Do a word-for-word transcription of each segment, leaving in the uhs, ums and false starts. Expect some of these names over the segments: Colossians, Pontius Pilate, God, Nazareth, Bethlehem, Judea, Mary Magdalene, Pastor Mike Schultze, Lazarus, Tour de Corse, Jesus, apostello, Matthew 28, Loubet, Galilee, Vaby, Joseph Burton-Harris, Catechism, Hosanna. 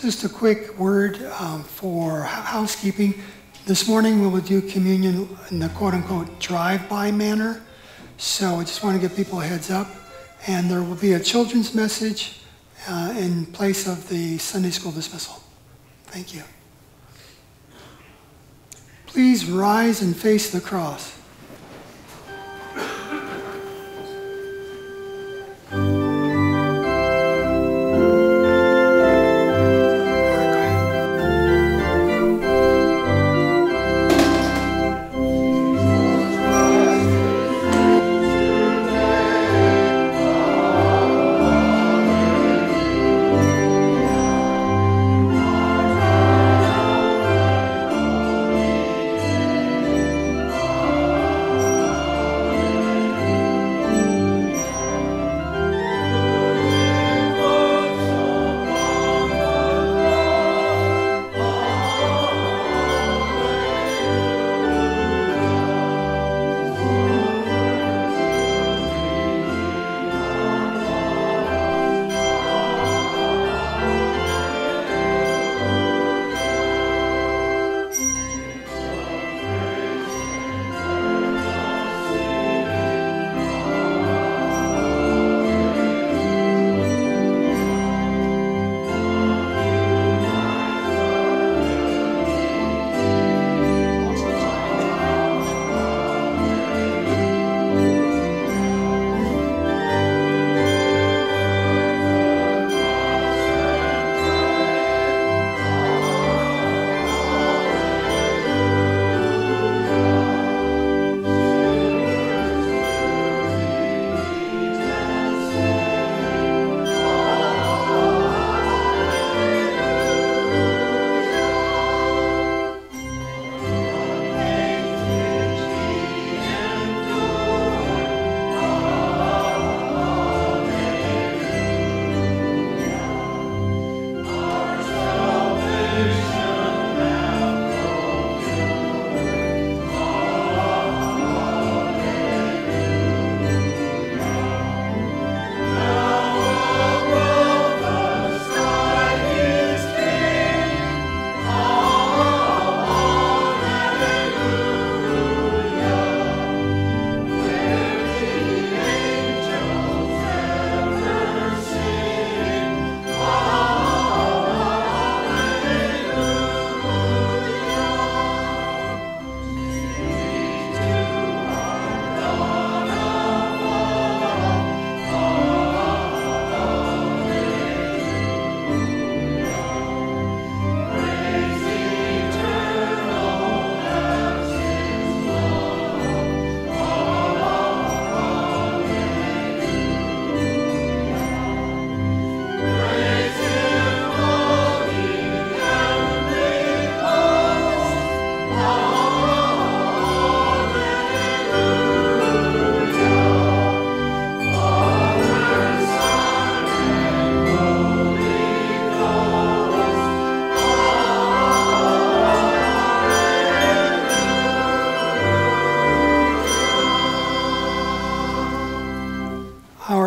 Just a quick word um, for housekeeping. This morning we will do communion in the quote-unquote drive-by manner. So I just want to give people a heads up. And there will be a children's message uh, in place of the Sunday school dismissal. Thank you. Please rise and face the cross.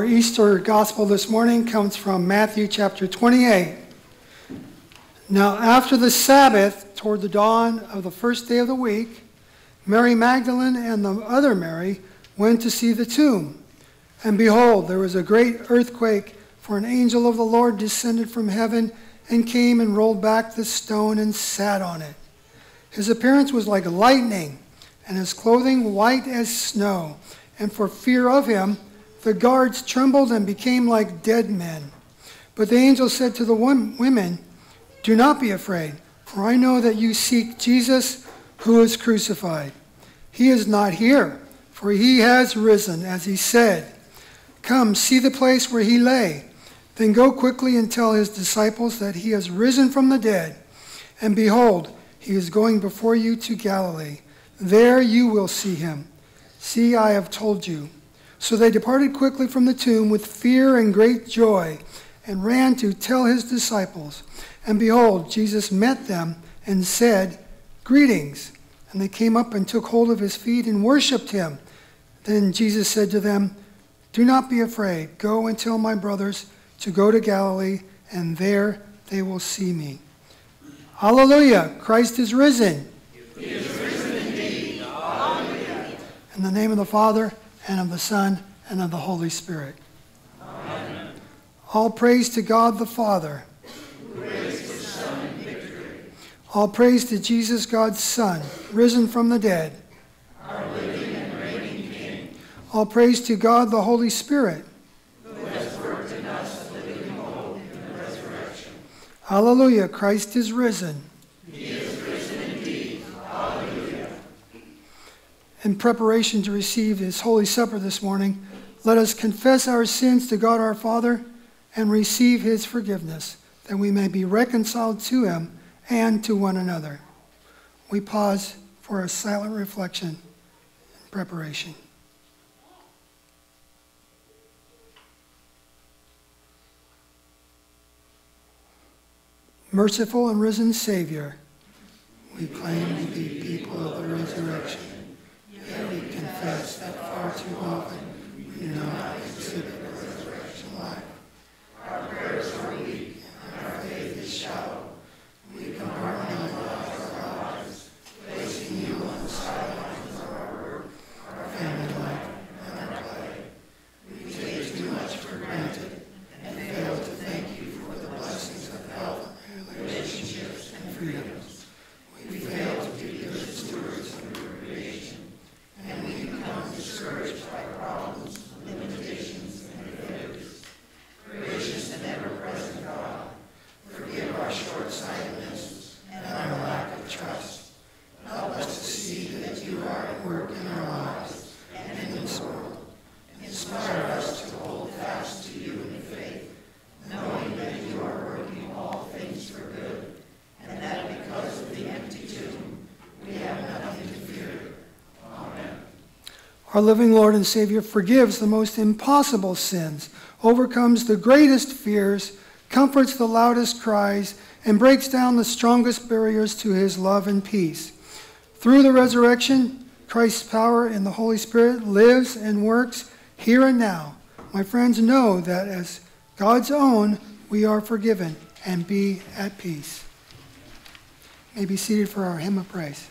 Easter gospel this morning comes from Matthew chapter twenty-eight. Now after the Sabbath, toward the dawn of the first day of the week, Mary Magdalene and the other Mary went to see the tomb. And behold, there was a great earthquake, for an angel of the Lord descended from heaven and came and rolled back the stone and sat on it. His appearance was like lightning, and his clothing white as snow. And for fear of him, the guards trembled and became like dead men. But the angel said to the women, "Do not be afraid, for I know that you seek Jesus who is crucified. He is not here, for he has risen, as he said. Come, see the place where he lay. Then go quickly and tell his disciples that he has risen from the dead. And behold, he is going before you to Galilee. There you will see him. See, I have told you." So they departed quickly from the tomb with fear and great joy, and ran to tell his disciples. And behold, Jesus met them and said, "Greetings." And they came up and took hold of his feet and worshipped him. Then Jesus said to them, "Do not be afraid. Go and tell my brothers to go to Galilee, and there they will see me. Hallelujah. Christ is risen. He is risen indeed. Hallelujah. In the name of the Father, and of the Son, and of the Holy Spirit. Amen. All praise to God the Father. Praise the Son in victory. All praise to Jesus, God's Son, risen from the dead. Our living and reigning King. All praise to God the Holy Spirit. Hallelujah, Christ is risen. He is risen indeed. Hallelujah. In preparation to receive his Holy Supper this morning, let us confess our sins to God our Father and receive his forgiveness, that we may be reconciled to him and to one another. We pause for a silent reflection in preparation. Merciful and risen Savior, we claim to be people of the resurrection, yet we confess that far too often we do not exhibit the resurrection life. Our prayers are weak and our faith is shallow. We compartmentalize our lives, placing you on the sidelines of our work, our family life, and our play. We take too much for granted and fail to thank you for the blessings of health, relationships, and freedoms. We fail to be good stewards of your creation, and we become discouraged by problems, limitations, and failures. Gracious and ever-present God, forgive our short-sightedness and our lack of trust. Help us to see that you are at work in our lives and in this world. Inspire us to hold fast to you in faith, knowing that you are working all things for good, and that because of the empty tomb, we have nothing to fear. Amen. Our living Lord and Savior forgives the most impossible sins, overcomes the greatest fears, comforts the loudest cries, and breaks down the strongest barriers to his love and peace. Through the resurrection, Christ's power in the Holy Spirit lives and works here and now. My friends, know that as God's own, we are forgiven and be at peace. You may be seated for our hymn of praise.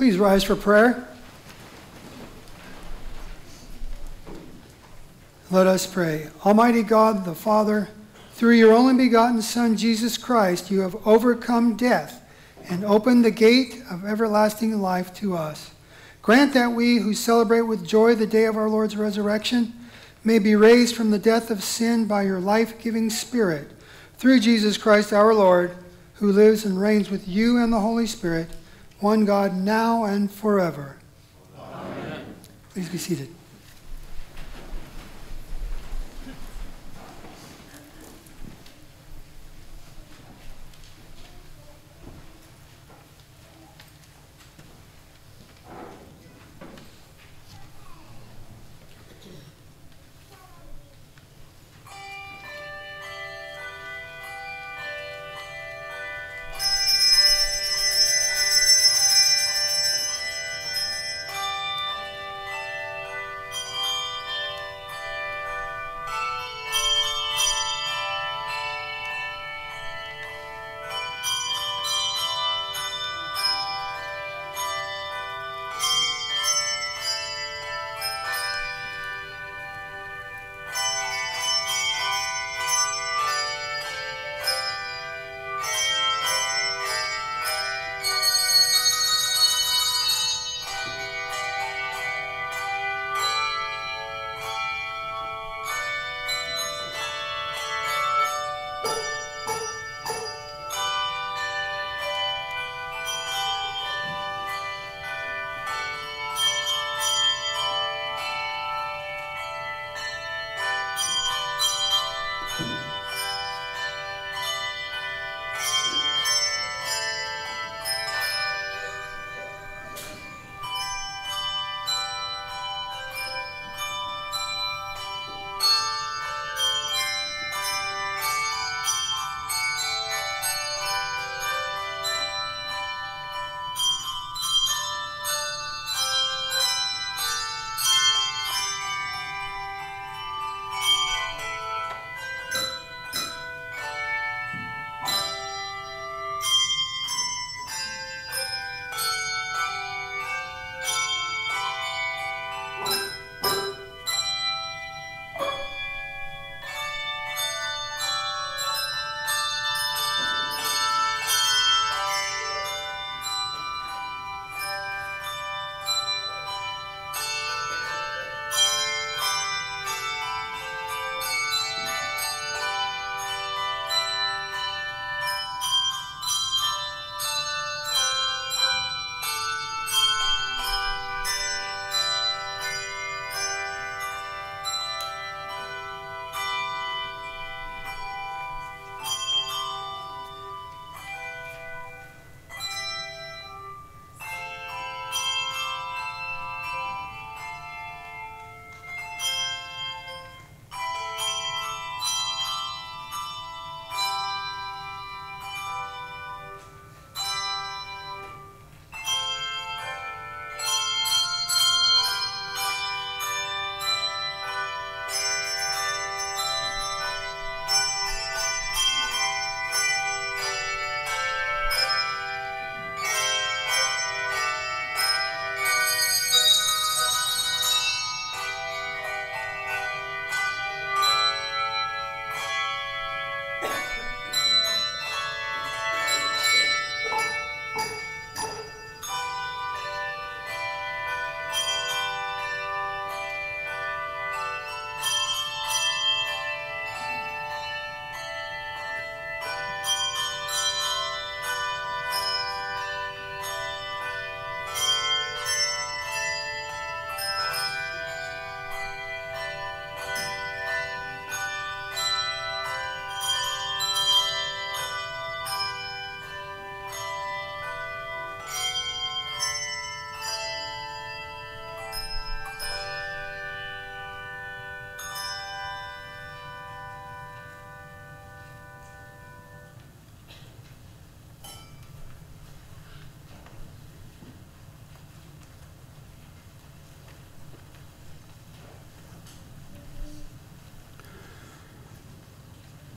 Please rise for prayer. Let us pray. Almighty God, the Father, through your only begotten Son, Jesus Christ, you have overcome death and opened the gate of everlasting life to us. Grant that we who celebrate with joy the day of our Lord's resurrection may be raised from the death of sin by your life-giving Spirit, through Jesus Christ our Lord, who lives and reigns with you and the Holy Spirit, one God, now and forever. Amen. Please be seated.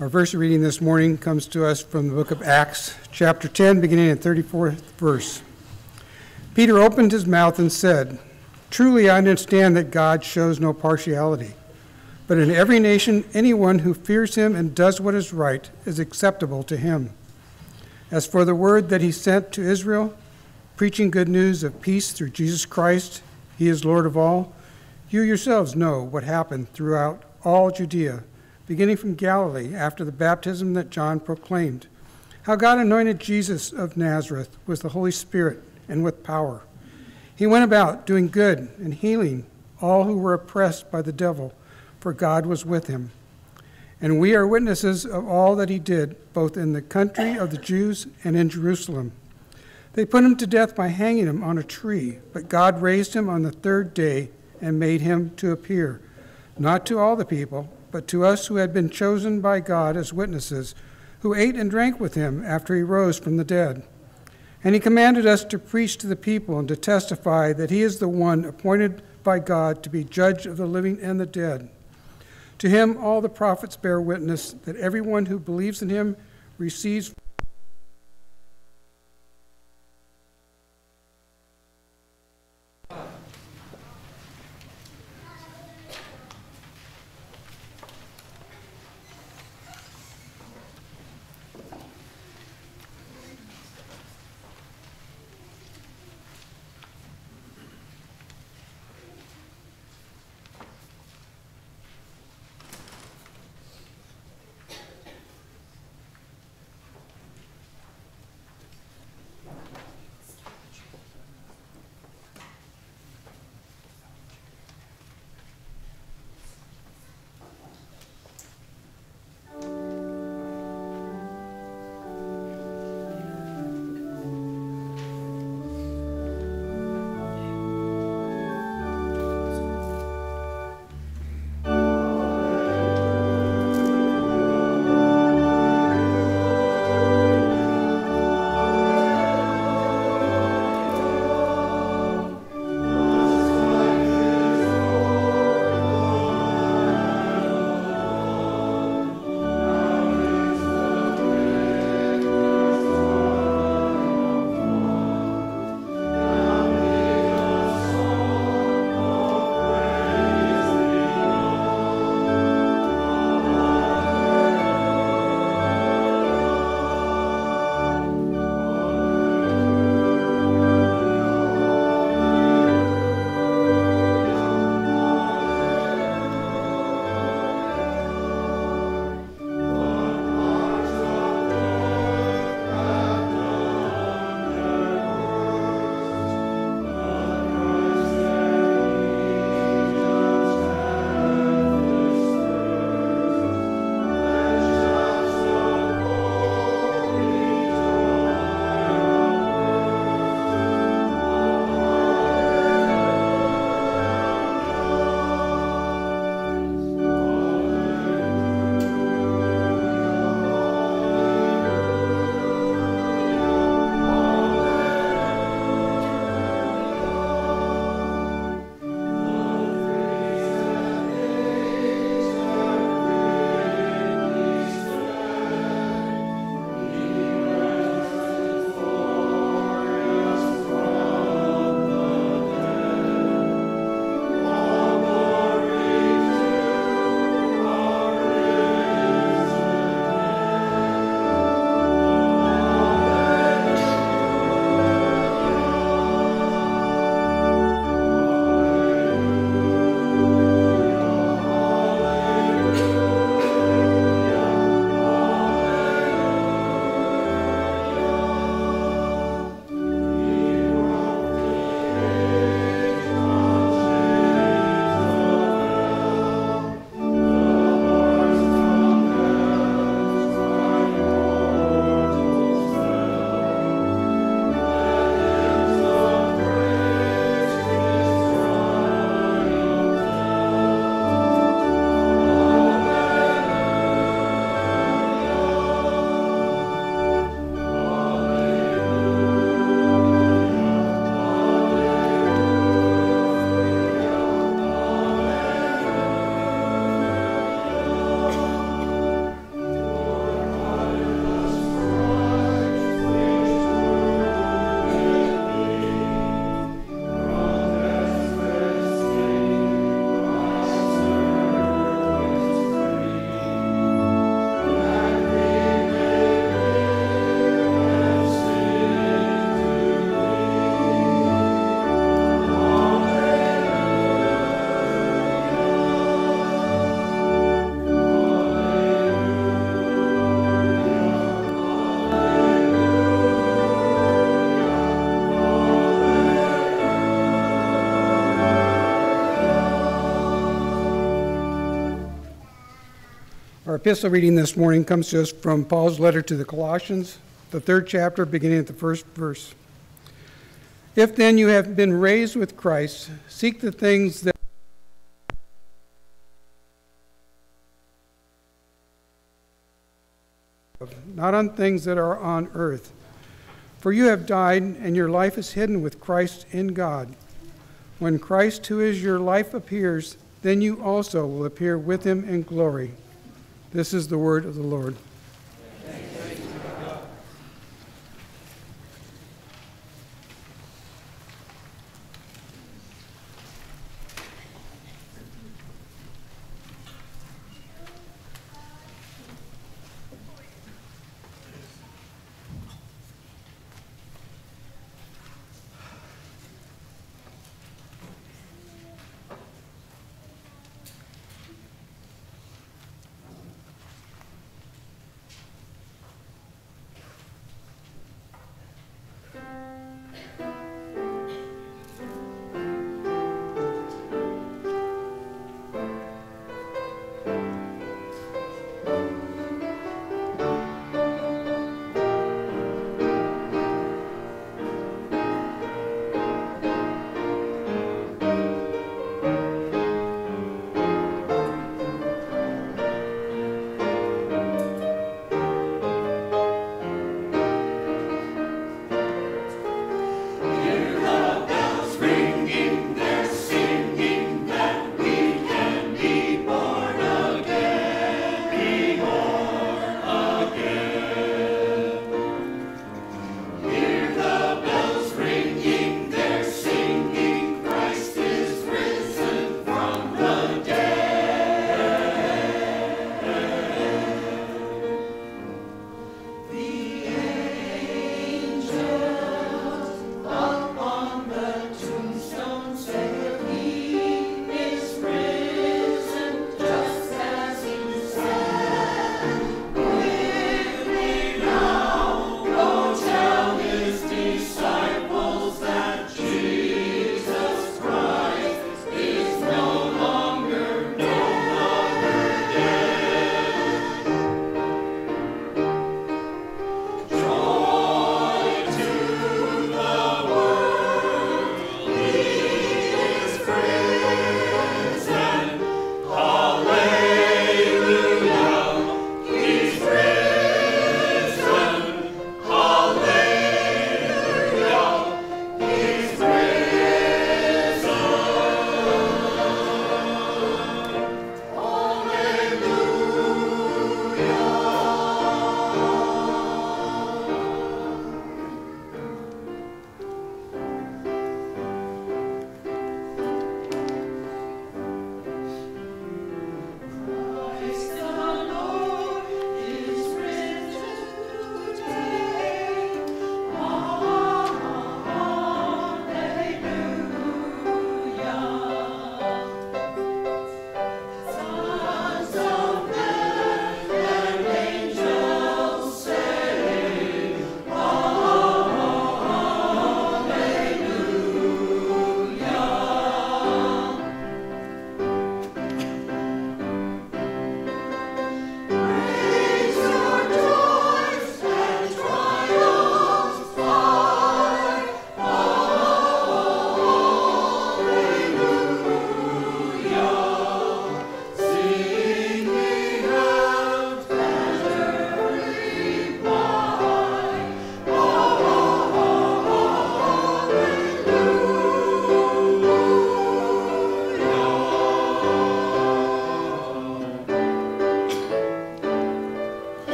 Our verse reading this morning comes to us from the book of Acts, chapter ten, beginning at thirty-fourth verse. Peter opened his mouth and said, "Truly I understand that God shows no partiality, but in every nation anyone who fears him and does what is right is acceptable to him. As for the word that he sent to Israel, preaching good news of peace through Jesus Christ, he is Lord of all. You yourselves know what happened throughout all Judea, beginning from Galilee after the baptism that John proclaimed, how God anointed Jesus of Nazareth with the Holy Spirit and with power. He went about doing good and healing all who were oppressed by the devil, for God was with him. And we are witnesses of all that he did, both in the country of the Jews and in Jerusalem. They put him to death by hanging him on a tree, but God raised him on the third day and made him to appear, not to all the people, but to us who had been chosen by God as witnesses, who ate and drank with him after he rose from the dead. And he commanded us to preach to the people and to testify that he is the one appointed by God to be judge of the living and the dead. To him all the prophets bear witness that everyone who believes in him receives..." Our epistle reading this morning comes to us from Paul's letter to the Colossians, the third chapter, beginning at the first verse. If then you have been raised with Christ, seek the things that not on things that are on earth. For you have died, and your life is hidden with Christ in God. When Christ, who is your life, appears, then you also will appear with him in glory. This is the word of the Lord. Thanks be to God.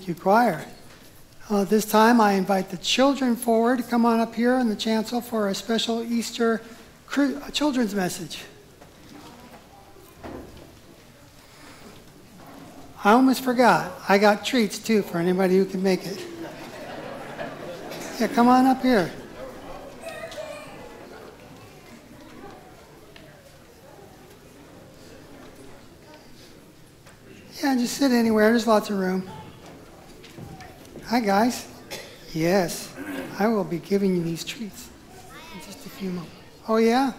P Q choir. Uh, this time I invite the children forward to come on up here in the chancel for a special Easter children's message. I almost forgot. I got treats too for anybody who can make it. Yeah, come on up here. Yeah, just sit anywhere. There's lots of room. Hi, guys. Yes, I will be giving you these treats in just a few moments. Oh, yeah?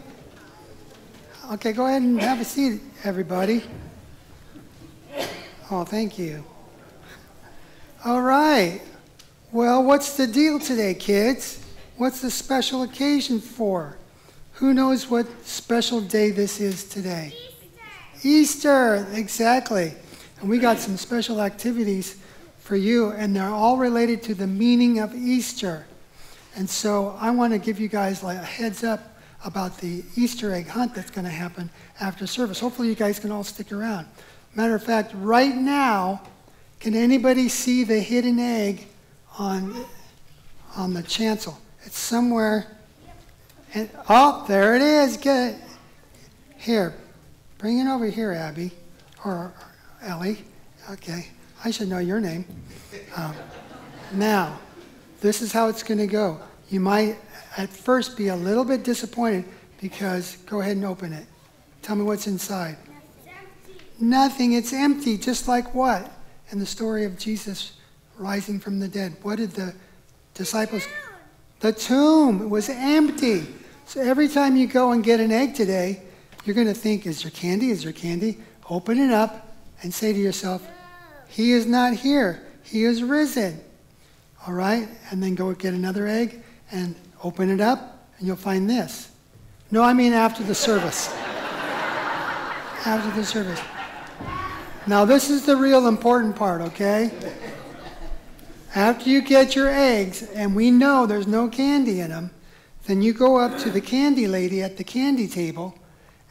Okay, go ahead and have a seat, everybody. Oh, thank you. All right. Well, what's the deal today, kids? What's the special occasion for? Who knows what special day this is today? Easter. Easter, exactly. And we got some special activities for you, and they're all related to the meaning of Easter. And so I want to give you guys like a heads up about the Easter egg hunt that's going to happen after service. Hopefully you guys can all stick around. Matter of fact, right now, can anybody see the hidden egg on, on the chancel? It's somewhere. And, oh, there it is. Get it. Here, bring it over here, Abby, or Ellie. Okay, I should know your name. Um, now, this is how it's going to go. You might at first be a little bit disappointed because, go ahead and open it. Tell me what's inside. Nothing, it's empty, just like what? In the story of Jesus rising from the dead, what did the disciples? The tomb, the tomb was empty. So every time you go and get an egg today, you're gonna think, is there candy, is there candy? Open it up and say to yourself, he is not here, he is risen. All right, and then go get another egg and open it up and you'll find this. No, I mean after the service. After the service. Now, this is the real important part, okay? After you get your eggs, and we know there's no candy in them, then you go up to the candy lady at the candy table,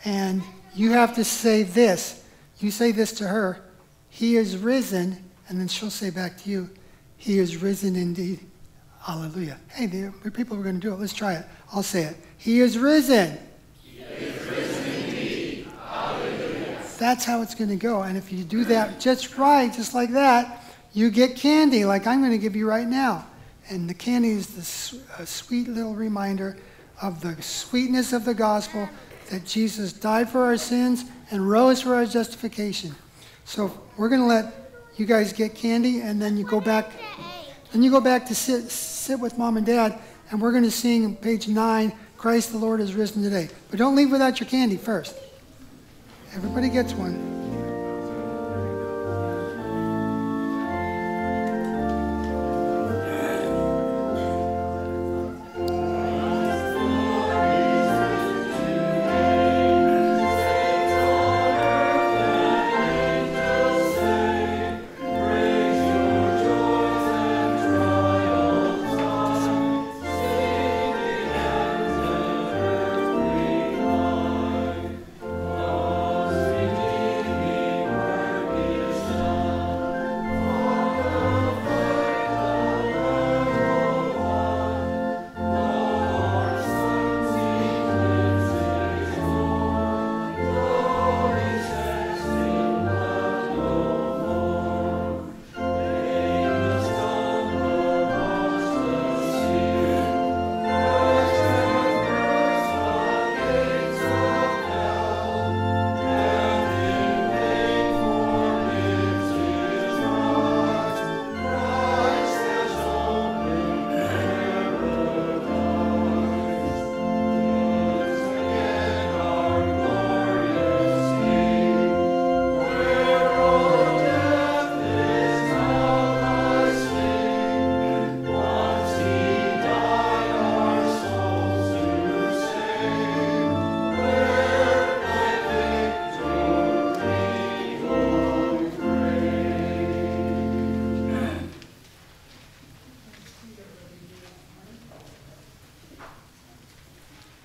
and you have to say this. You say this to her, he is risen, and then she'll say back to you, he is risen indeed. Hallelujah. Hey, the people are going to do it. Let's try it. I'll say it. He is risen. He is risen indeed. Hallelujah. That's how it's going to go, and if you do that just right, just like that, you get candy like I'm going to give you right now. And the candy is this uh, sweet little reminder of the sweetness of the gospel that Jesus died for our sins and rose for our justification. So we're going to let you guys get candy, and then you go back then you go back to sit sit with mom and dad, and we're going to sing page nine, Christ the Lord is risen today. But don't leave without your candy first. Everybody gets one.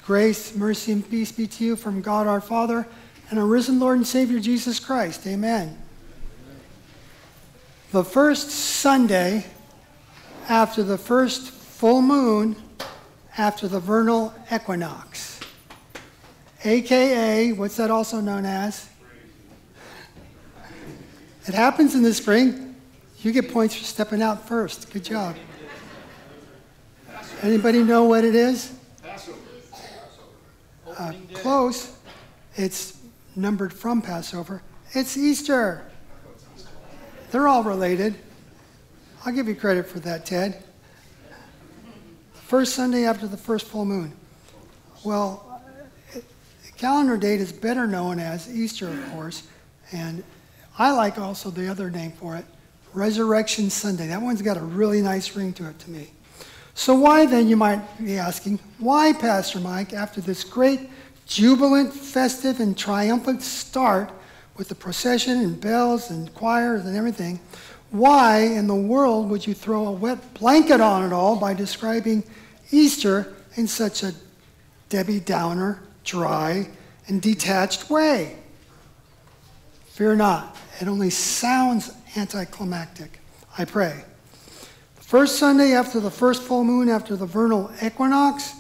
Grace, mercy, and peace be to you from God our Father and our risen Lord and Savior Jesus Christ. Amen. Amen. the first Sunday after the first full moon after the vernal equinox, A K A, what's that also known as? It happens in the spring. You get points for stepping out first. Good job. Anybody know what it is? Passover. Uh, close. It's numbered from Passover. It's Easter. They're all related. I'll give you credit for that, Ted. First Sunday after the first full moon. Well, it, the calendar date is better known as Easter, of course, and I like also the other name for it, Resurrection Sunday. That one's got a really nice ring to it to me. So why then, you might be asking, why, Pastor Mike, after this great, jubilant, festive, and triumphant start with the procession and bells and choirs and everything, why in the world would you throw a wet blanket on it all by describing Easter in such a Debbie Downer, dry, and detached way? Fear not. It only sounds anticlimactic, I pray. First Sunday after the first full moon after the vernal equinox,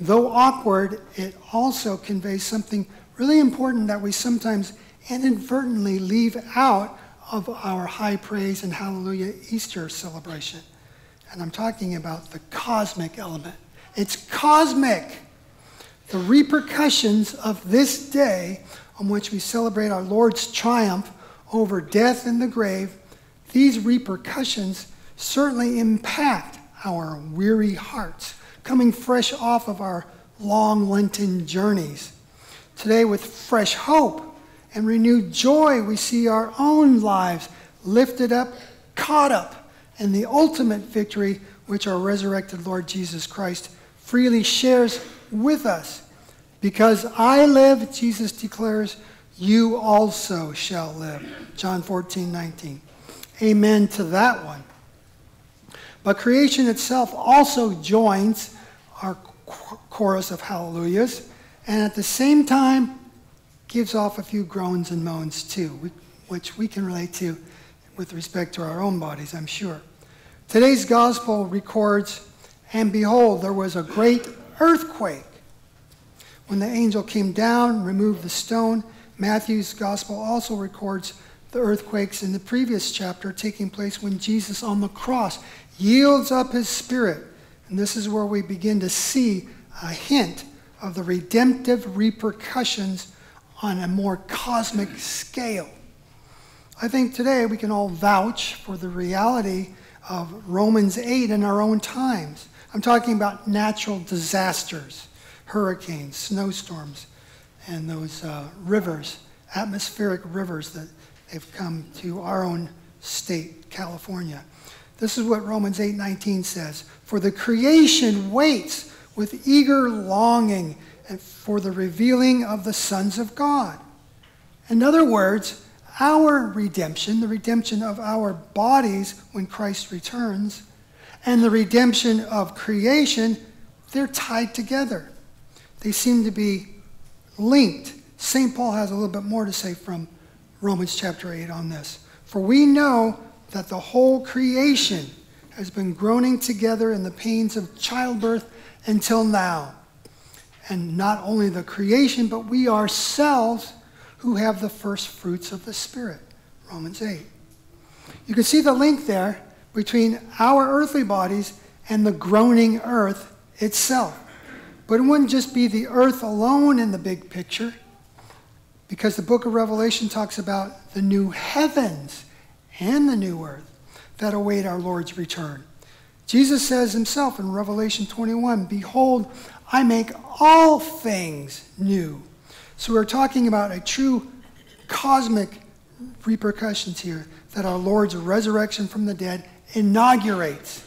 though awkward, it also conveys something really important that we sometimes inadvertently leave out of our high praise and hallelujah Easter celebration. And I'm talking about the cosmic element. It's cosmic. The repercussions of this day on which we celebrate our Lord's triumph over death and the grave, these repercussions certainly impact our weary hearts, coming fresh off of our long Lenten journeys. Today, with fresh hope and renewed joy, we see our own lives lifted up, caught up in the ultimate victory which our resurrected Lord Jesus Christ freely shares with us. Because I live, Jesus declares, you also shall live. John fourteen nineteen. Amen to that one. But creation itself also joins our chorus of hallelujahs, and at the same time gives off a few groans and moans too, which we can relate to with respect to our own bodies, I'm sure. Today's gospel records, and behold, there was a great earthquake. When the angel came down, removed the stone. Matthew's gospel also records the earthquakes in the previous chapter taking place when Jesus on the cross yields up his spirit. And this is where we begin to see a hint of the redemptive repercussions on a more cosmic scale. I think today we can all vouch for the reality of Romans eight in our own times. I'm talking about natural disasters, hurricanes, snowstorms, and those uh, rivers, atmospheric rivers that they've come to our own state, California. This is what Romans eight nineteen says. For the creation waits with eager longing for the revealing of the sons of God. In other words, our redemption, the redemption of our bodies when Christ returns, and the redemption of creation, they're tied together. They seem to be linked. Saint Paul has a little bit more to say from Romans chapter eight on this. For we know that the whole creation has been groaning together in the pains of childbirth until now. And not only the creation, but we ourselves who have the first fruits of the Spirit, Romans eight. You can see the link there between our earthly bodies and the groaning earth itself. But it wouldn't just be the earth alone in the big picture, because the book of Revelation talks about the new heavens and the new earth that await our Lord's return. Jesus says himself in Revelation twenty-one, behold, I make all things new. So we're talking about a true cosmic repercussions here that our Lord's resurrection from the dead inaugurates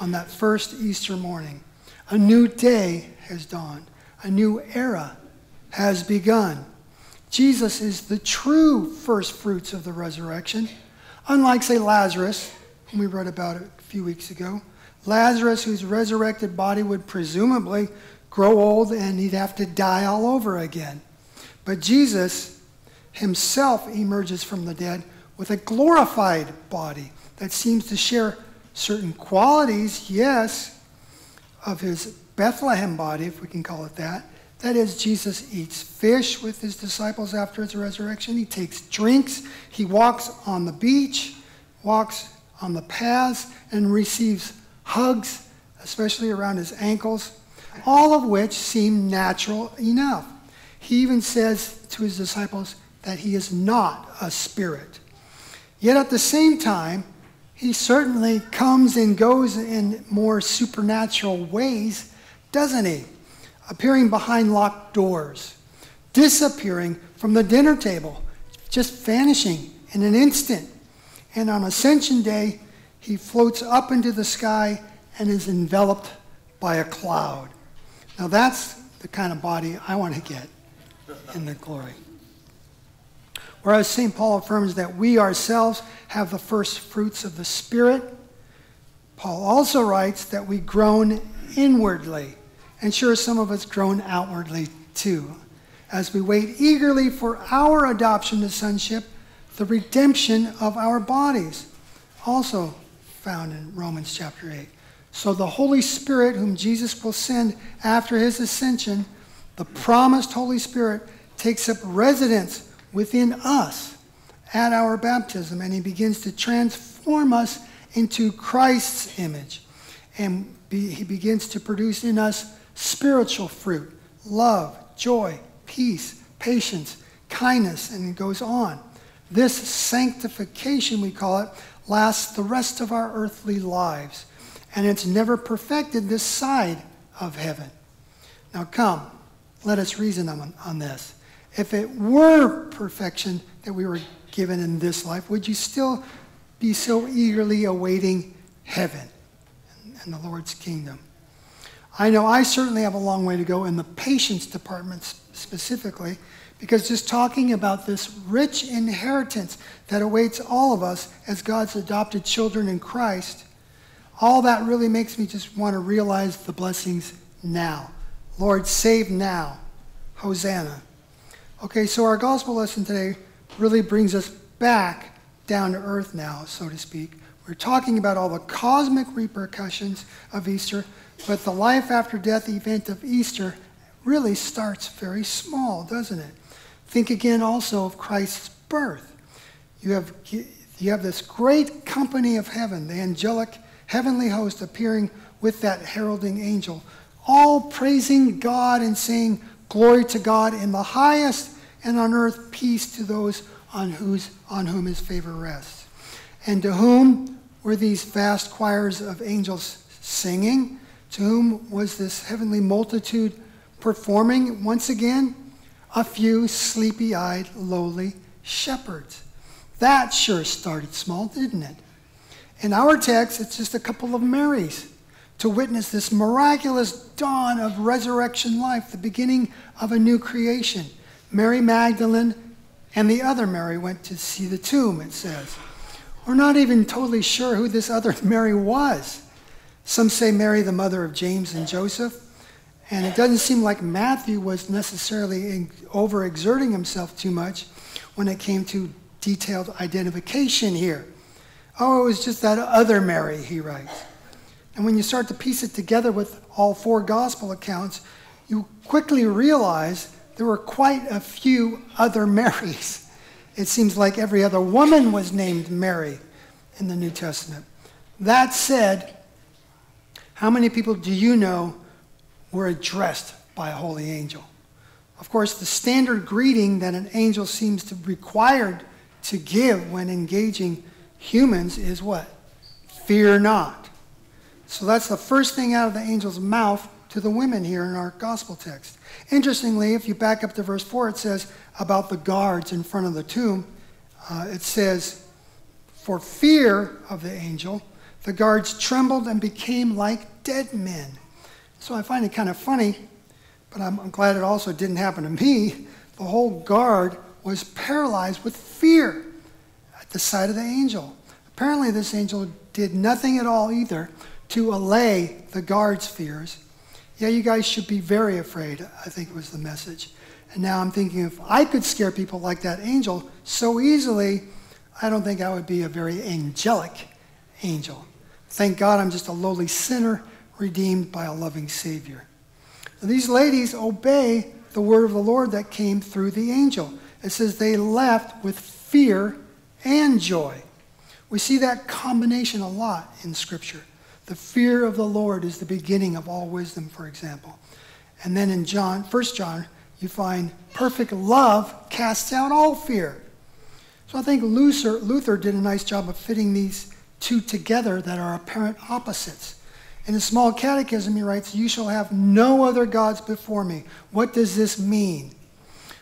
on that first Easter morning. A new day has dawned. A new era has begun. Jesus is the true first fruits of the resurrection. Unlike, say, Lazarus, whom we read about a few weeks ago, Lazarus, whose resurrected body would presumably grow old and he'd have to die all over again. But Jesus himself emerges from the dead with a glorified body that seems to share certain qualities, yes, of his Bethlehem body, if we can call it that. That is, Jesus eats fish with his disciples after his resurrection. He takes drinks. He walks on the beach, walks on the paths, and receives hugs, especially around his ankles, all of which seem natural enough. He even says to his disciples that he is not a spirit. Yet at the same time, he certainly comes and goes in more supernatural ways, doesn't he? Appearing behind locked doors, disappearing from the dinner table, just vanishing in an instant. And on Ascension Day, he floats up into the sky and is enveloped by a cloud. Now that's the kind of body I want to get in the glory. Whereas Saint Paul affirms that we ourselves have the first fruits of the Spirit, Paul also writes that we groan inwardly. And sure, some of us groan outwardly too, as we wait eagerly for our adoption to sonship, the redemption of our bodies, also found in Romans chapter eight. So the Holy Spirit, whom Jesus will send after his ascension, the promised Holy Spirit takes up residence within us at our baptism, and he begins to transform us into Christ's image. And be, he begins to produce in us spiritual fruit, love, joy, peace, patience, kindness, and it goes on. This sanctification, we call it, lasts the rest of our earthly lives, and it's never perfected this side of heaven. Now come, let us reason on, on this. If it were perfection that we were given in this life, would you still be so eagerly awaiting heaven and, and the Lord's kingdom? I know I certainly have a long way to go in the patience department specifically, because just talking about this rich inheritance that awaits all of us as God's adopted children in Christ, all that really makes me just want to realize the blessings now. Lord, save now. Hosanna. Okay, so our gospel lesson today really brings us back down to earth now, so to speak. We're talking about all the cosmic repercussions of Easter, but the life after death event of Easter really starts very small, doesn't it? Think again also of Christ's birth. You have, you have this great company of heaven, the angelic heavenly host appearing with that heralding angel, all praising God and saying, "Glory to God in the highest, and on earth peace to those on, whose, on whom his favor rests." And to whom were these vast choirs of angels singing? To whom was this heavenly multitude performing? Once again, a few sleepy-eyed, lowly shepherds. That sure started small, didn't it? In our text, it's just a couple of Marys to witness this miraculous dawn of resurrection life, the beginning of a new creation. Mary Magdalene and the other Mary went to see the tomb, it says. We're not even totally sure who this other Mary was. Some say Mary, the mother of James and Joseph. And it doesn't seem like Matthew was necessarily overexerting himself too much when it came to detailed identification here. Oh, it was just that other Mary, he writes. And when you start to piece it together with all four gospel accounts, you quickly realize there were quite a few other Marys. It seems like every other woman was named Mary in the New Testament. That said, how many people do you know were addressed by a holy angel? Of course, the standard greeting that an angel seems to be required to give when engaging humans is what? Fear not. So that's the first thing out of the angel's mouth to the women here in our gospel text. Interestingly, if you back up to verse four, it says about the guards in front of the tomb. Uh, it says, "For fear of the angel, the guards trembled and became like dead men." So I find it kind of funny, but I'm glad it also didn't happen to me. The whole guard was paralyzed with fear at the sight of the angel. Apparently this angel did nothing at all either to allay the guards' fears. "Yeah, you guys should be very afraid," I think was the message. And now I'm thinking, if I could scare people like that angel so easily, I don't think I would be a very angelic angel. Thank God I'm just a lowly sinner redeemed by a loving Savior. So these ladies obey the word of the Lord that came through the angel. It says they left with fear and joy. We see that combination a lot in Scripture. The fear of the Lord is the beginning of all wisdom, for example. And then in John, First John, you find perfect love casts out all fear. So I think Luther, Luther did a nice job of fitting these two together that are apparent opposites. In the Small Catechism, he writes, "You shall have no other gods before me." What does this mean?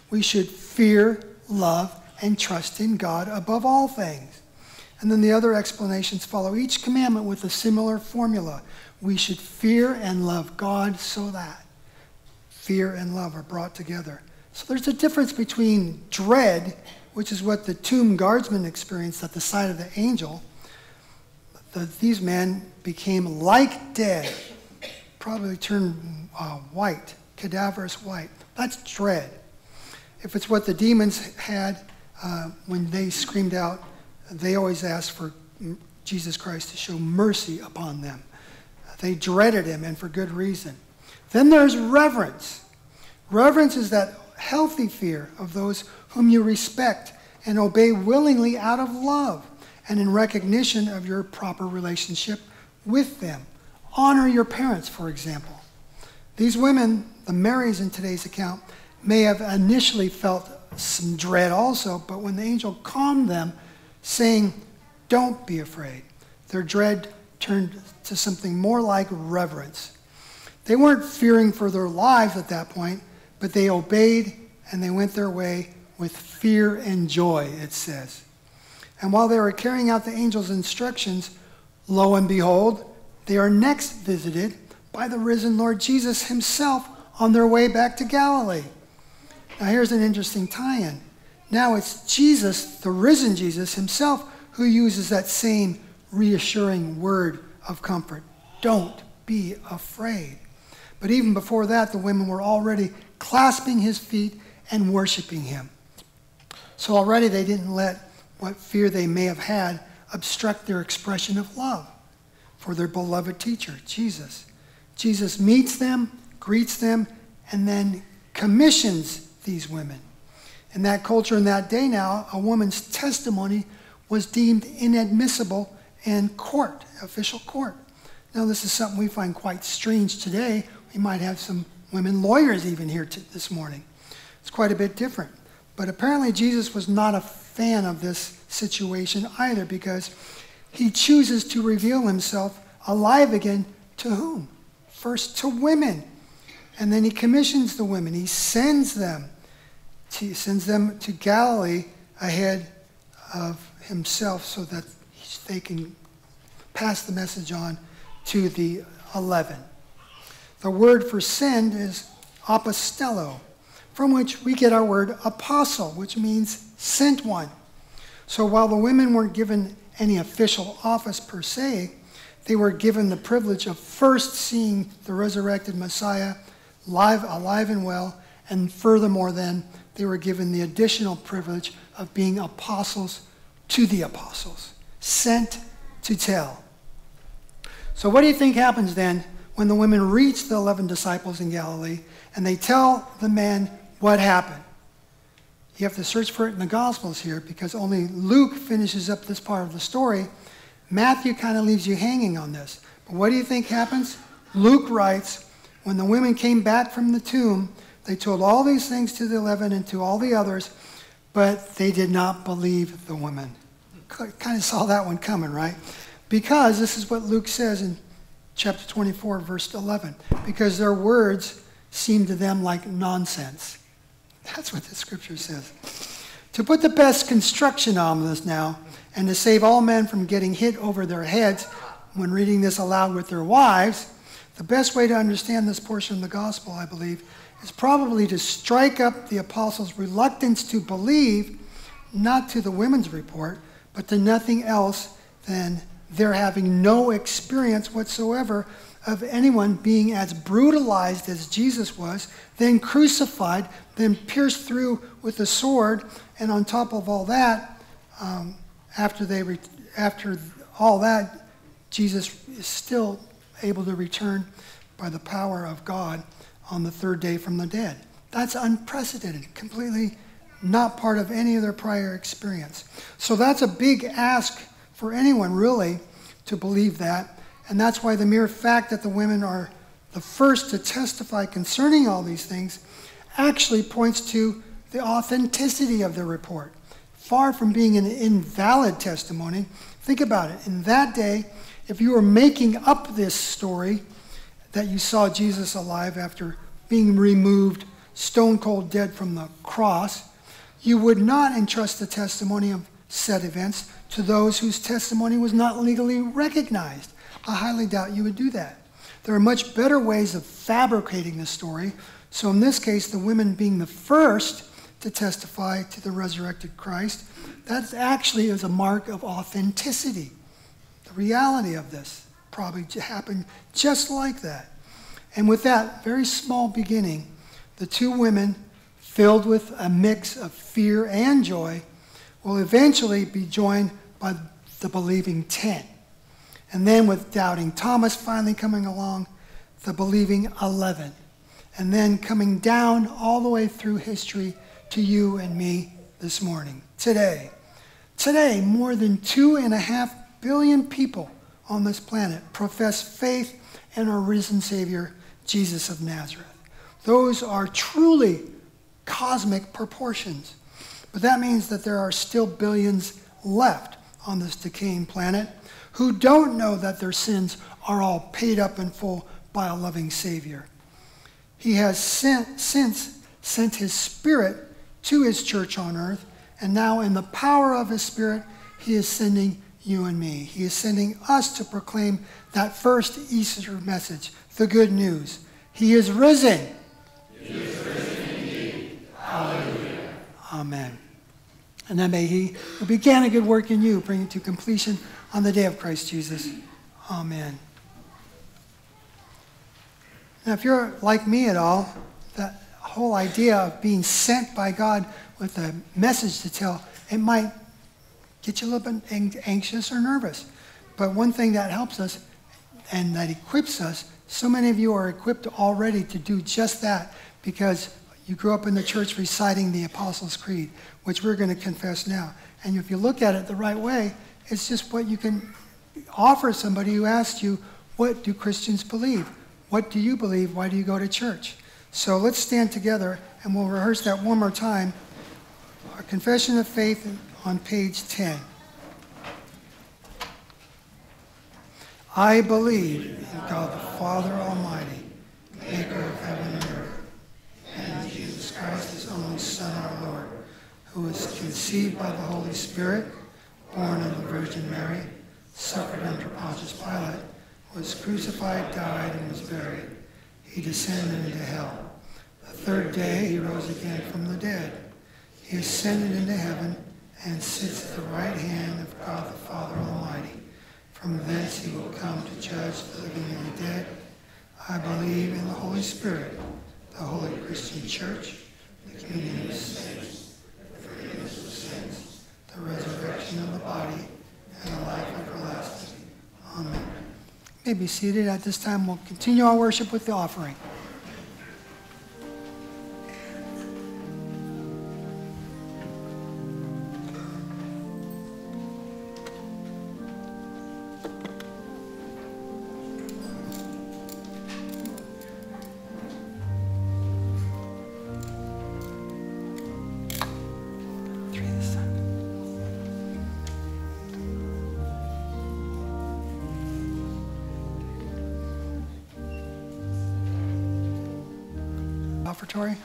We should fear, love, and trust in God above all things. And then the other explanations follow each commandment with a similar formula. We should fear and love God so that fear and love are brought together. So there's a difference between dread, which is what the tomb guardsmen experienced at the sight of the angel. The, these men became like dead, probably turned uh, white, cadaverous white. That's dread. If it's what the demons had uh, when they screamed out, they always asked for Jesus Christ to show mercy upon them. They dreaded him, and for good reason. Then there's reverence. Reverence is that healthy fear of those whom you respect and obey willingly out of love and in recognition of your proper relationship with them. Honor your parents, for example. These women, the Marys in today's account, may have initially felt some dread also, but when the angel calmed them, saying, "Don't be afraid," their dread turned to something more like reverence. They weren't fearing for their lives at that point, but they obeyed and they went their way with fear and joy, it says. And while they were carrying out the angel's instructions, lo and behold, they are next visited by the risen Lord Jesus himself on their way back to Galilee. Now here's an interesting tie-in. Now it's Jesus, the risen Jesus himself, who uses that same reassuring word of comfort. Don't be afraid. But even before that, the women were already clasping his feet and worshiping him. So already they didn't let what fear they may have had obstruct their expression of love for their beloved teacher, Jesus. Jesus meets them, greets them, and then commissions these women. In that culture, in that day now, a woman's testimony was deemed inadmissible in court, official court. Now this is something we find quite strange today. We might have some women lawyers even here this morning. It's quite a bit different. But apparently Jesus was not a fan of this situation either, because he chooses to reveal himself alive again to whom? First to women. And then he commissions the women. He sends them. He sends them to Galilee ahead of himself so that they can pass the message on to the eleven. The word for send is apostello, from which we get our word apostle, which means sent one. So while the women weren't given any official office per se, they were given the privilege of first seeing the resurrected Messiah live, alive and well, and furthermore then, they were given the additional privilege of being apostles to the apostles, sent to tell. So what do you think happens then when the women reach the eleven disciples in Galilee and they tell the men what happened? You have to search for it in the Gospels here, because only Luke finishes up this part of the story. Matthew kind of leaves you hanging on this. But what do you think happens? Luke writes, when the women came back from the tomb, they told all these things to the eleven and to all the others, but they did not believe the women. Kind of saw that one coming, right? Because this is what Luke says in chapter twenty-four, verse eleven. Because their words seemed to them like nonsense. That's what the scripture says. To put the best construction on this now, and to save all men from getting hit over their heads when reading this aloud with their wives, the best way to understand this portion of the gospel, I believe, is probably to strike up the apostles' reluctance to believe, not to the women's report, but to nothing else than they're having no experience whatsoever of anyone being as brutalized as Jesus was, then crucified, then pierced through with a sword, and on top of all that, um, after they re- after all that, Jesus is still able to return by the power of God on the third day from the dead. That's unprecedented, completely not part of any of their prior experience. So that's a big ask for anyone, really, to believe that. And that's why the mere fact that the women are the first to testify concerning all these things actually points to the authenticity of their report. Far from being an invalid testimony, think about it. In that day, if you were making up this story that you saw Jesus alive after being removed, stone cold dead from the cross, you would not entrust the testimony of said events to those whose testimony was not legally recognized. I highly doubt you would do that. There are much better ways of fabricating the story. So in this case, the women being the first to testify to the resurrected Christ, that actually is a mark of authenticity. The reality of this probably happened just like that. And with that very small beginning, the two women, filled with a mix of fear and joy, will eventually be joined by the believing ten. And then with doubting Thomas finally coming along, the believing eleven. And then coming down all the way through history to you and me this morning, today. Today, more than two and a half billion people on this planet profess faith in our risen Savior, Jesus of Nazareth. Those are truly cosmic proportions. But that means that there are still billions left on this decaying planet who don't know that their sins are all paid up in full by a loving Savior. He has sent, since sent his Spirit to his church on earth, and now in the power of his Spirit, he is sending you and me. He is sending us to proclaim that first Easter message, the good news. He is risen. He is risen indeed. Hallelujah. Amen. And then may he who began a good work in you bring it to completion on the day of Christ Jesus. Amen. Now, if you're like me at all, that whole idea of being sent by God with a message to tell, it might get you a little bit anxious or nervous. But one thing that helps us and that equips us, so many of you are equipped already to do just that because you grew up in the church reciting the Apostles' Creed, which we're going to confess now. And if you look at it the right way, it's just what you can offer somebody who asks you, what do Christians believe? What do you believe? Why do you go to church? So let's stand together and we'll rehearse that one more time. Our Confession of Faith on page ten. I believe in God the Father Almighty, maker of heaven and earth, and Jesus Christ, his only Son, our Lord, who was conceived by the Holy Spirit, born of the Virgin Mary, suffered under Pontius Pilate, was crucified, died, and was buried. He descended into hell. The third day he rose again from the dead. He ascended into heaven and sits at the right hand of God the Father Almighty. From thence he will come to judge the living and the dead. I believe in the Holy Spirit, the Holy Christian Church, the communion of saints, the forgiveness of sins, the resurrection of the body, and the life everlasting. Amen. You may be seated. At this time, we'll continue our worship with the offering. Offertory.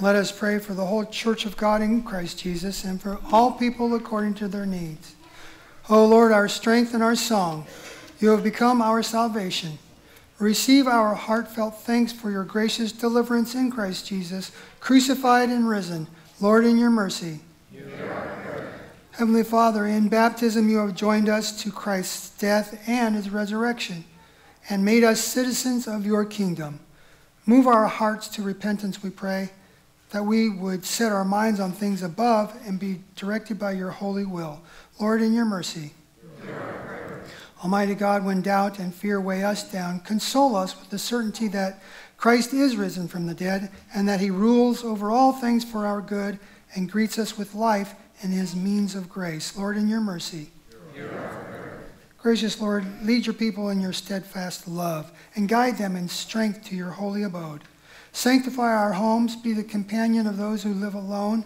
Let us pray for the whole church of God in Christ Jesus and for all people according to their needs. O Lord, our strength and our song, you have become our salvation. Receive our heartfelt thanks for your gracious deliverance in Christ Jesus, crucified and risen. Lord, in your mercy. You hear our prayer. Heavenly Father, in baptism you have joined us to Christ's death and his resurrection and made us citizens of your kingdom. Move our hearts to repentance, we pray, that we would set our minds on things above and be directed by your holy will. Lord, in your mercy. Amen. Almighty God, when doubt and fear weigh us down, console us with the certainty that Christ is risen from the dead and that he rules over all things for our good and greets us with life and his means of grace. Lord, in your mercy. Amen. Gracious Lord, lead your people in your steadfast love and guide them in strength to your holy abode. Sanctify our homes, be the companion of those who live alone.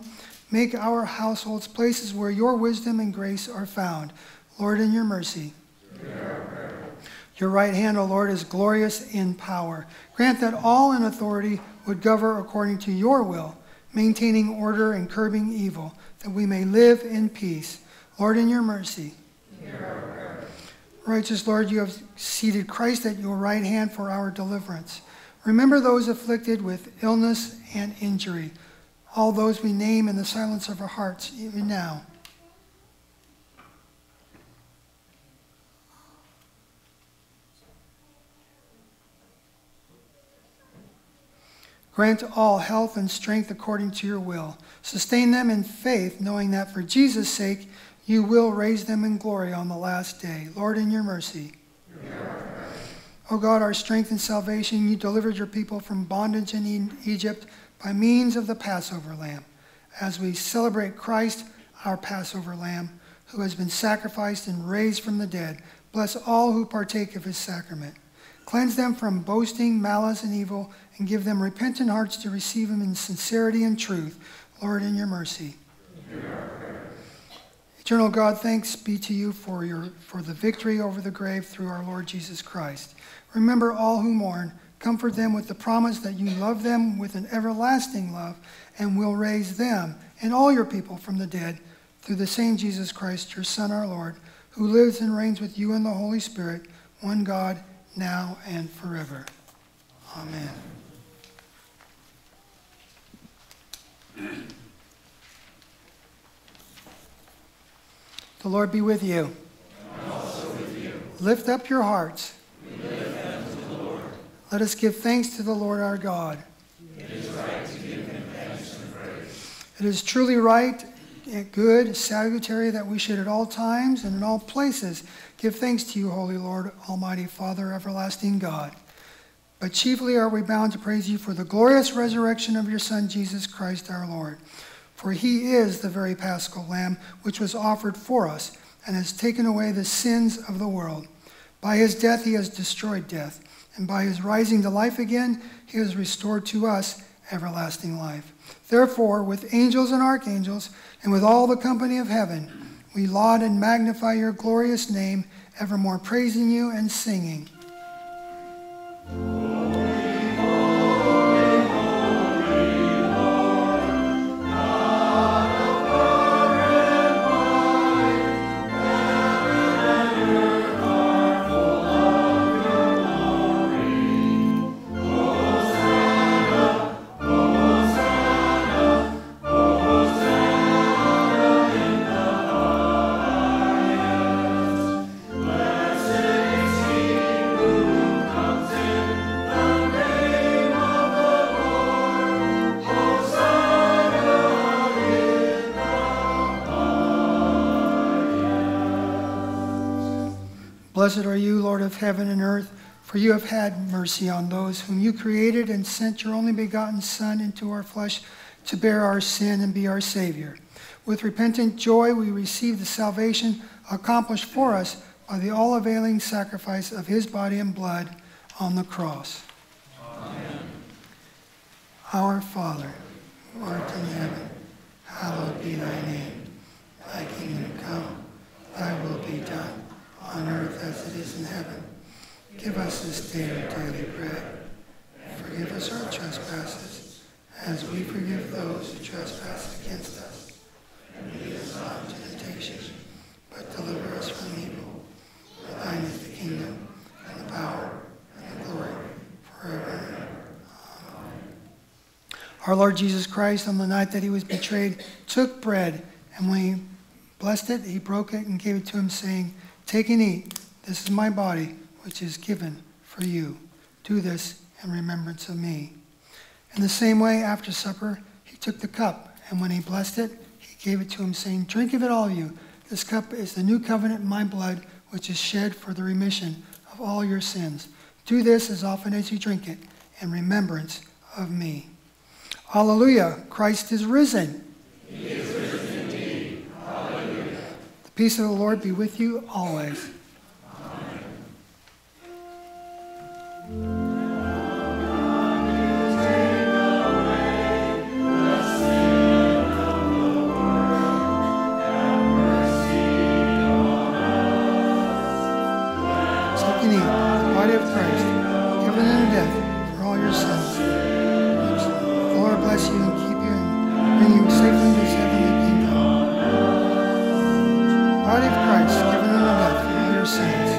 Make our households places where your wisdom and grace are found. Lord, in your mercy. Amen. Your right hand, O Lord, is glorious in power. Grant that all in authority would govern according to your will, maintaining order and curbing evil, that we may live in peace. Lord, in your mercy. Amen. Righteous Lord, you have seated Christ at your right hand for our deliverance. Remember those afflicted with illness and injury, all those we name in the silence of our hearts, even now. Grant all health and strength according to your will. Sustain them in faith, knowing that for Jesus' sake, you will raise them in glory on the last day. Lord, in your mercy. Amen. O God, our strength and salvation, you delivered your people from bondage in Egypt by means of the Passover lamb. As we celebrate Christ, our Passover lamb, who has been sacrificed and raised from the dead, bless all who partake of his sacrament. Cleanse them from boasting, malice, and evil, and give them repentant hearts to receive him in sincerity and truth. Lord, in your mercy. Amen. Eternal God, thanks be to you for, your, for the victory over the grave through our Lord Jesus Christ. Remember all who mourn. Comfort them with the promise that you love them with an everlasting love and will raise them and all your people from the dead through the same Jesus Christ, your Son, our Lord, who lives and reigns with you in the Holy Spirit, one God, now and forever. Amen. The Lord be with you. And also with you. Lift up your hearts. We lift them to the Lord. Let us give thanks to the Lord our God. It is right to give him thanks and praise. It is truly right, good, salutary that we should at all times and in all places give thanks to you, Holy Lord, Almighty Father, everlasting God. But chiefly are we bound to praise you for the glorious resurrection of your Son, Jesus Christ our Lord. For he is the very Paschal Lamb which was offered for us and has taken away the sins of the world. By his death he has destroyed death, and by his rising to life again he has restored to us everlasting life. Therefore, with angels and archangels, and with all the company of heaven, we laud and magnify your glorious name, evermore praising you and singing. Blessed are you, Lord of heaven and earth, for you have had mercy on those whom you created and sent your only begotten Son into our flesh to bear our sin and be our Savior. With repentant joy, we receive the salvation accomplished for us by the all-availing sacrifice of his body and blood on the cross. Amen. Our Father, who art in heaven, hallowed be thy name. Thy kingdom come, thy will be done, on earth as it is in heaven. Give us this day our daily bread. Forgive us our trespasses, as we forgive Our Lord Jesus Christ, on the night that he was betrayed, took bread, and when he blessed it, he broke it and gave it to him, saying, "Take and eat. This is my body, which is given for you. Do this in remembrance of me." In the same way, after supper, he took the cup, and when he blessed it, he gave it to him, saying, "Drink of it, all of you. This cup is the new covenant in my blood, which is shed for the remission of all your sins. Do this as often as you drink it in remembrance of me." Hallelujah! Christ is risen. He is risen indeed. Hallelujah. The peace of the Lord be with you always. Amen. Christ, given in the death for your sins.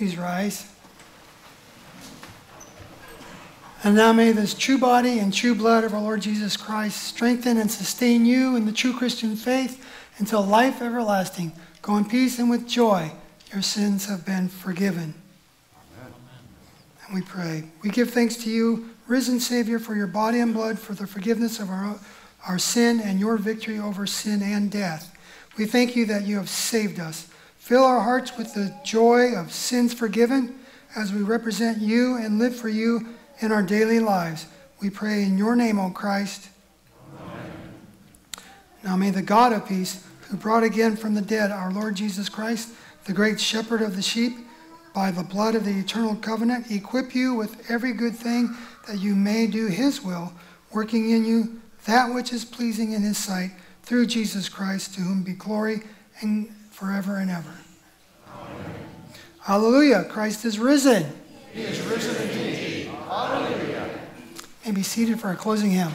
Please rise. And now may this true body and true blood of our Lord Jesus Christ strengthen and sustain you in the true Christian faith until life everlasting. Go in peace and with joy. Your sins have been forgiven. Amen. And we pray. We give thanks to you, risen Savior, for your body and blood, for the forgiveness of our, our sin and your victory over sin and death. We thank you that you have saved us. Fill our hearts with the joy of sins forgiven as we represent you and live for you in our daily lives. We pray in your name, O Christ. Amen. Now may the God of peace, who brought again from the dead our Lord Jesus Christ, the great shepherd of the sheep, by the blood of the eternal covenant, equip you with every good thing that you may do his will, working in you that which is pleasing in his sight, through Jesus Christ, to whom be glory and forever and ever. Amen. Hallelujah. Christ is risen. He is risen indeed. Hallelujah. You may be seated for our closing hymn.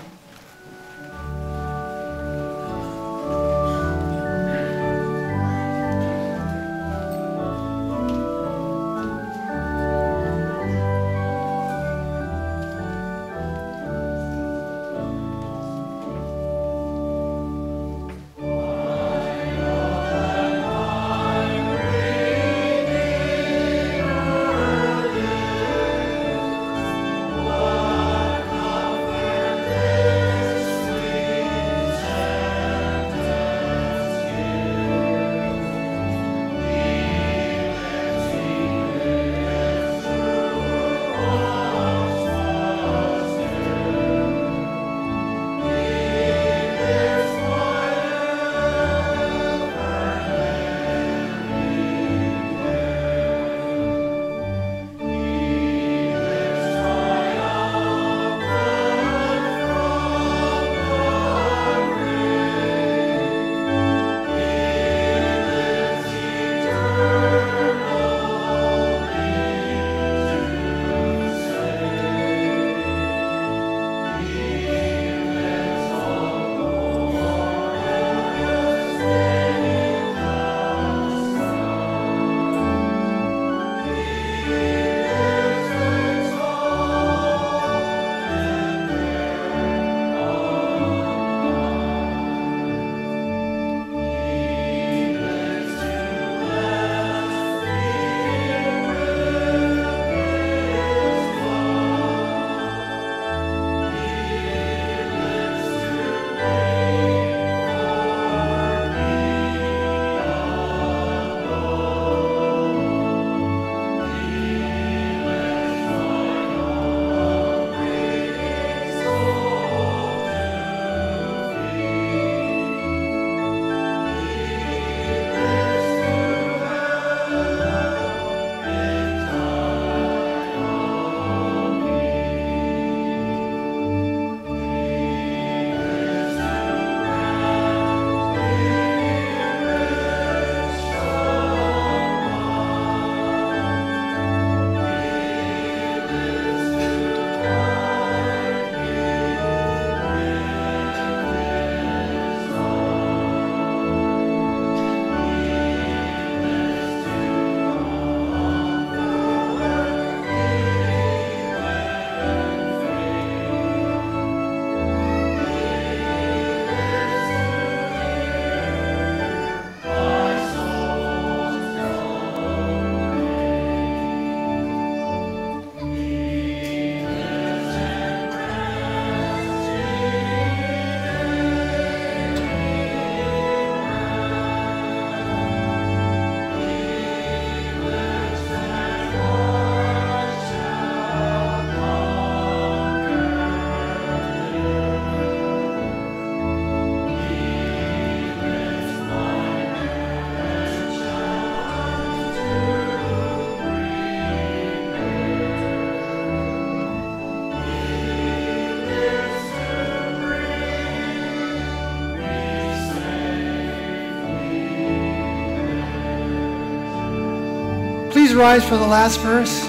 Rise for the last verse.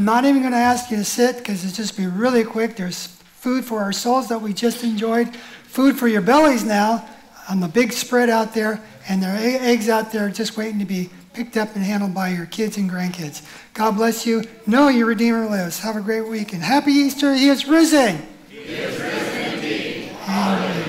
I'm not even going to ask you to sit because it's just be really quick. There's food for our souls that we just enjoyed, food for your bellies now on the big spread out there, and there are eggs out there just waiting to be picked up and handled by your kids and grandkids. God bless you. Know your Redeemer lives. Have a great week and happy Easter. He is risen. He is risen indeed. Amen.